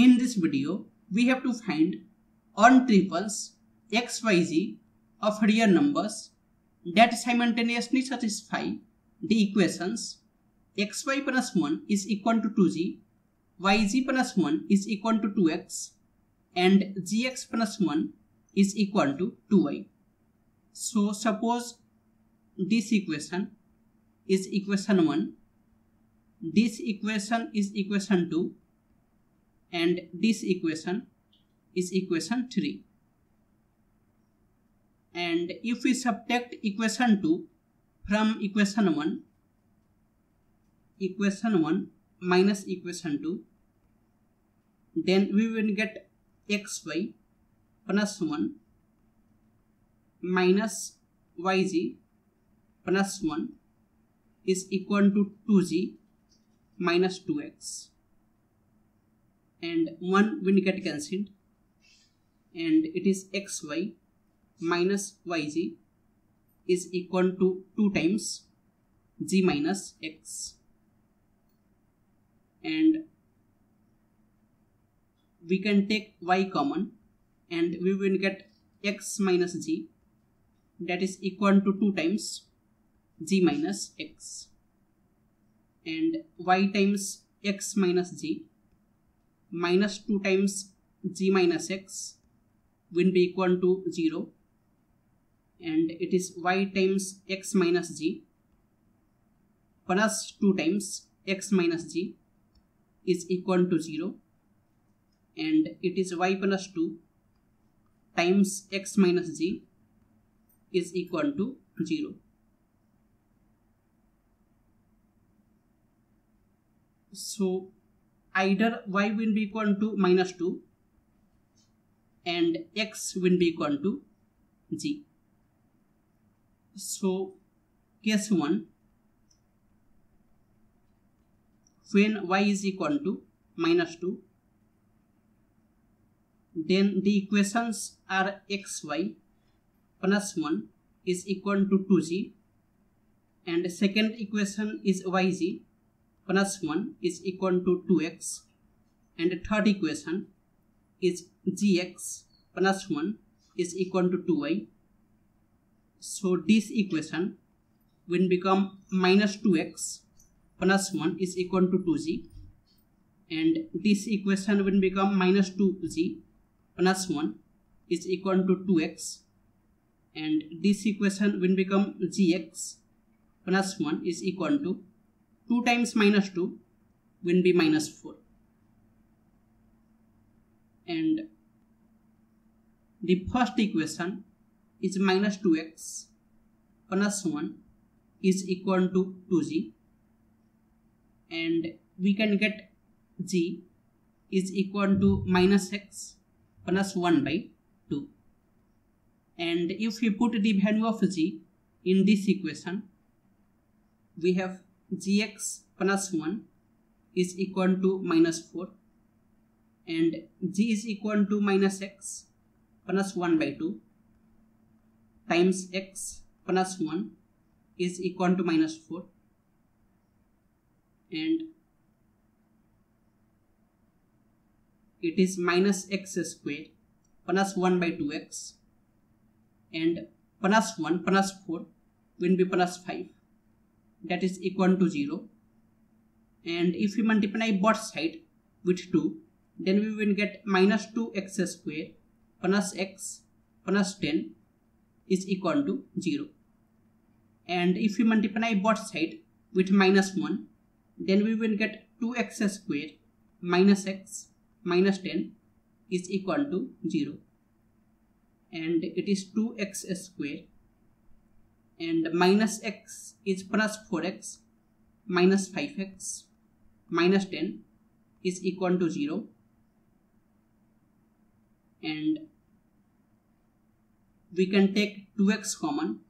In this video, we have to find on triples xyz of real numbers that simultaneously satisfy the equations xy plus 1 is equal to 2g, yz plus 1 is equal to 2x, and gx plus 1 is equal to 2y. So suppose this equation is equation 1, this equation is equation 2, and this equation is equation 3. And if we subtract equation 2 from equation 1, equation 1 minus equation 2, then we will get xy plus 1 minus yz plus 1 is equal to 2g minus 2x, and 1 will get cancelled, and it is xy minus yz is equal to 2 times g minus x, and we can take y common and we will get x minus g, that is equal to 2 times g minus x, and y times x minus g minus 2 times g minus x will be equal to 0, and it is y times x minus g plus 2 times x minus g is equal to 0, and it is y plus 2 times x minus g is equal to 0. So either y will be equal to minus 2 and x will be equal to g. So case 1, when y is equal to minus 2, then the equations are xy plus 1 is equal to 2g, and the second equation is yz plus 1 is equal to 2x, and the third equation is gx plus 1 is equal to 2y. So this equation will become minus 2x plus 1 is equal to 2g, and this equation will become minus 2g plus 1 is equal to 2x, and this equation will become gx plus 1 is equal to 2 times minus 2 will be minus 4, and the first equation is minus 2x plus 1 is equal to 2g, and we can get g is equal to minus x plus 1 by 2, and if we put the value of g in this equation, we have gx plus 1 is equal to minus 4, and g is equal to minus x plus 1 by 2 times x plus 1 is equal to minus 4, and it is minus x square plus 1 by 2x, and plus 1 plus 4 will be plus 5, that is equal to 0, and if we multiply both sides with 2, then we will get minus 2x square plus x plus 10 is equal to 0, and if we multiply both sides with minus 1, then we will get 2x square minus x minus 10 is equal to 0, and it is 2x square, and minus x is plus 4x minus 5x minus 10 is equal to 0, and we can take 2x common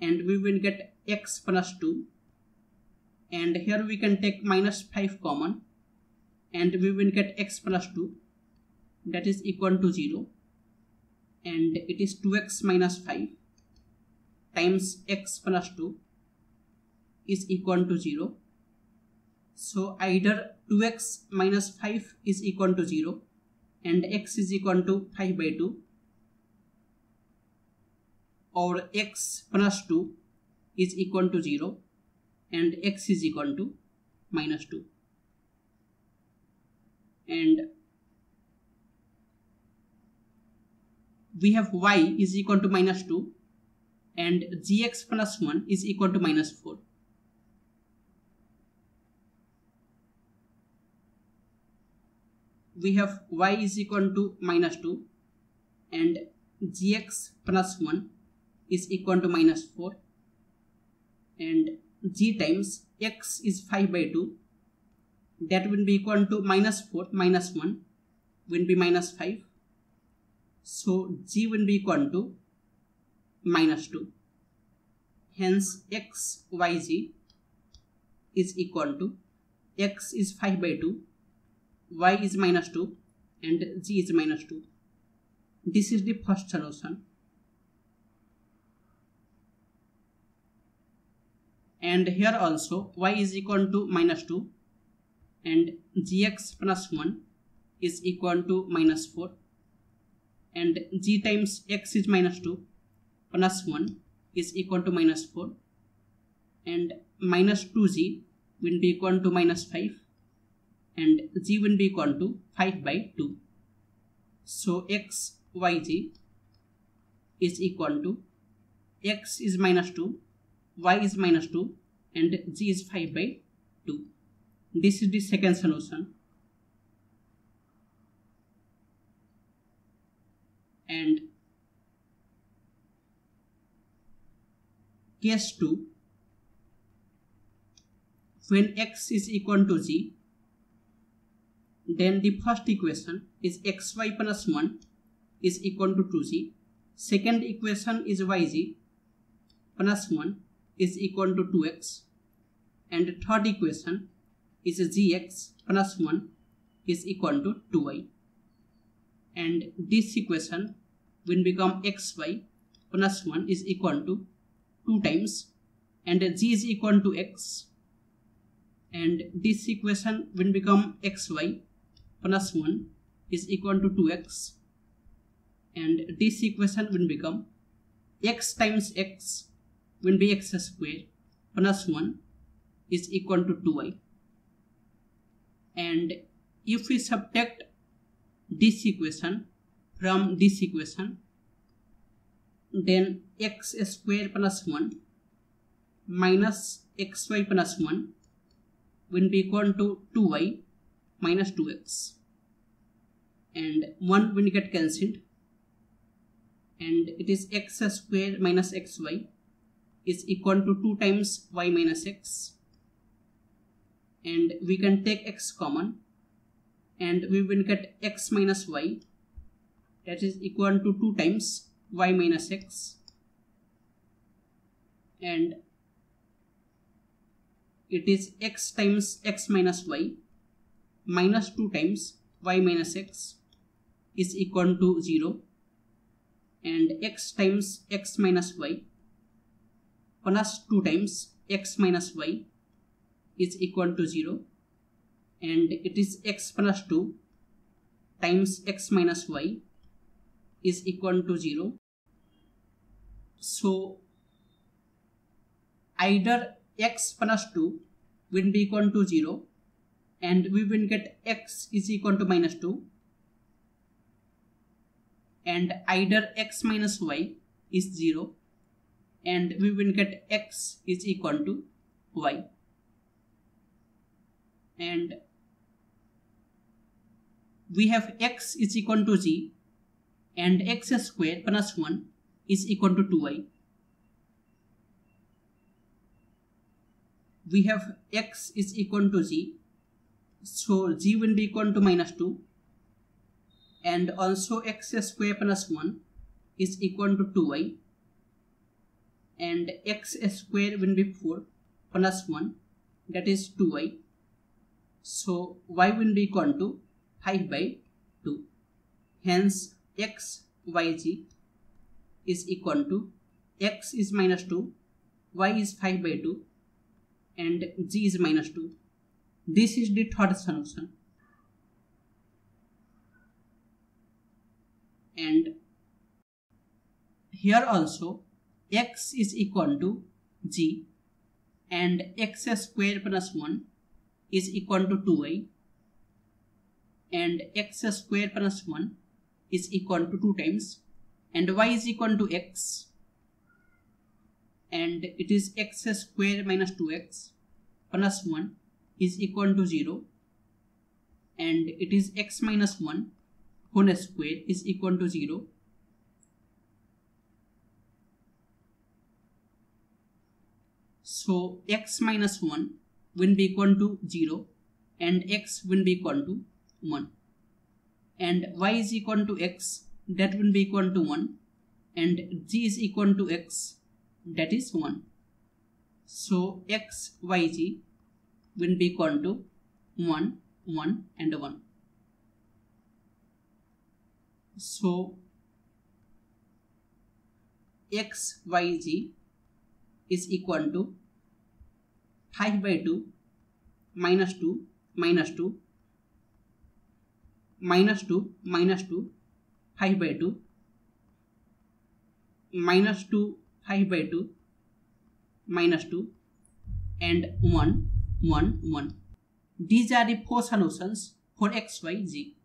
and we will get x plus 2, and here we can take minus 5 common and we will get x plus 2, that is equal to 0, and it is 2x minus 5 times x plus 2 is equal to 0. So either 2x minus 5 is equal to 0 and x is equal to 5 by 2 or x plus 2 is equal to 0 and x is equal to minus 2. And we have y is equal to minus 2 and gx plus 1 is equal to minus 4. We have y is equal to minus 2 and gx plus 1 is equal to minus 4 and g times x is 5 by 2 that will be equal to minus 4 minus 1 will be minus 5. So g will be equal to minus 2. Hence x y g is equal to x is 5 by 2, y is minus 2 and g is minus 2. This is the first solution. And here also y is equal to minus 2 and gx plus 1 is equal to minus 4 and g times x is minus 2 plus 1 is equal to minus 4 and minus 2g will be equal to minus 5 and g will be equal to 5 by 2. So x y g is equal to x is minus 2, y is minus 2 and g is 5 by 2. This is the second solution. And case 2, when x is equal to g, then the first equation is xy plus 1 is equal to 2g. Second equation is yg plus 1 is equal to 2x. And third equation is gx plus 1 is equal to 2y. And this equation will become xy plus 1 is equal to 2 times and g is equal to x. And this equation will become xy plus 1 is equal to 2x. And this equation will become x times x will be x square plus 1 is equal to 2y. And if we subtract this equation from this equation, then x square plus 1 minus xy plus 1 will be equal to 2y minus 2x. And 1 will get cancelled. And it is x square minus xy is equal to 2 times y minus x. And we can take x common and we will get x minus y that is equal to 2 times y minus x, and it is x times x minus y minus 2 times y minus x is equal to 0 and x times x minus y plus 2 times x minus y is equal to 0 and it is x plus 2 times x minus y is equal to 0. So either x plus 2 will be equal to 0 and we will get x is equal to minus 2, and either x minus y is 0 and we will get x is equal to y. And we have x is equal to g and x square plus 1 is equal to 2y. We have x is equal to g, so g will be equal to minus 2 and also x square plus 1 is equal to 2y and x square will be 4 plus 1 that is 2y. So y will be equal to 5 by 2. Hence x y g is equal to x is minus 2, y is 5 by 2 and g is minus 2. This is the third solution. And here also x is equal to g and x square plus 1 is equal to 2y and x square plus 1 is equal to 2 times and y is equal to x and it is x square minus 2x plus 1 is equal to 0 and it is x minus 1 whole square is equal to 0 . So x minus 1 will be equal to 0 and x will be equal to 1 and y is equal to x that will be equal to 1 and g is equal to x that is 1 . So x y g will be equal to 1 1 and 1 . So x y g is equal to 5 by 2 minus 2 minus 2 minus 2 minus 2 5 by 2 minus 2 5 by 2 minus 2 and 1 1 1 . These are the four solutions for x y z.